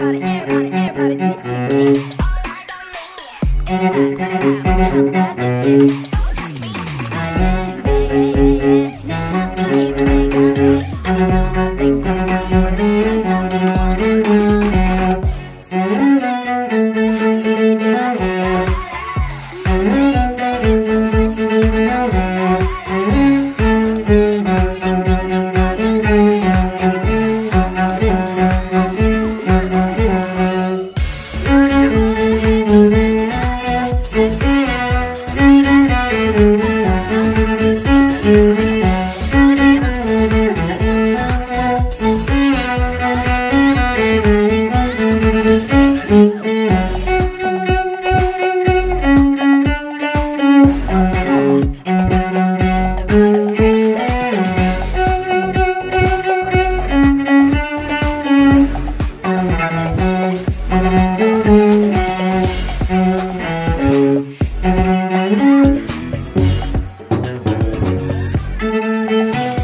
everybody teaching me. And I got this